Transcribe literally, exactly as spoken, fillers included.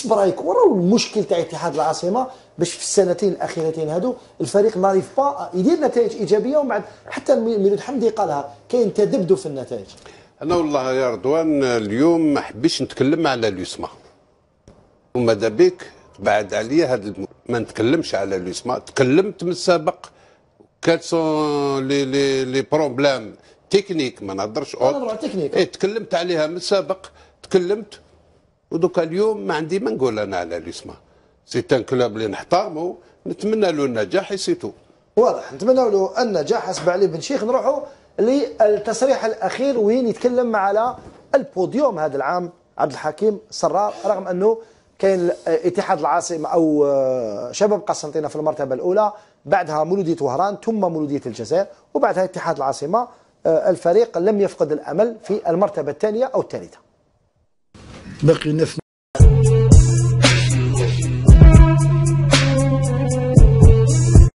الصبر غيكون. راه المشكل تاع اتحاد العاصمه باش في السنتين الاخيرتين هادو الفريق ناريف با يدير نتائج ايجابيه، ومن بعد حتى ميلود حمدي قالها كاين تذبذب في النتائج. انا والله يا رضوان اليوم ما حبيتش نتكلم على لوسما، وماذا بك بعد عليا هذا الم... ما نتكلمش على لوسما. تكلمت من السابق كات سون لي لي لي بروبليم تكنيك، ما نهضرش على التكنيك. ايه تكلمت عليها من السابق، تكلمت ودوكا اليوم ما عندي ما نقول انا على لوسما. سيتان كلاب اللي نحترمو، نتمنى له النجاح يسيتو. واضح، نتمنى له النجاح. حسب علي بن شيخ نروحوا للتصريح الاخير وين يتكلم على البوديوم هذا العام عبد الحكيم سرار، رغم انه كاين اتحاد العاصمه او شباب قسنطينه في المرتبه الاولى، بعدها مولوديه وهران، ثم مولوديه الجزائر، وبعدها اتحاد العاصمه. الفريق لم يفقد الامل في المرتبه الثانيه او الثالثه. باقي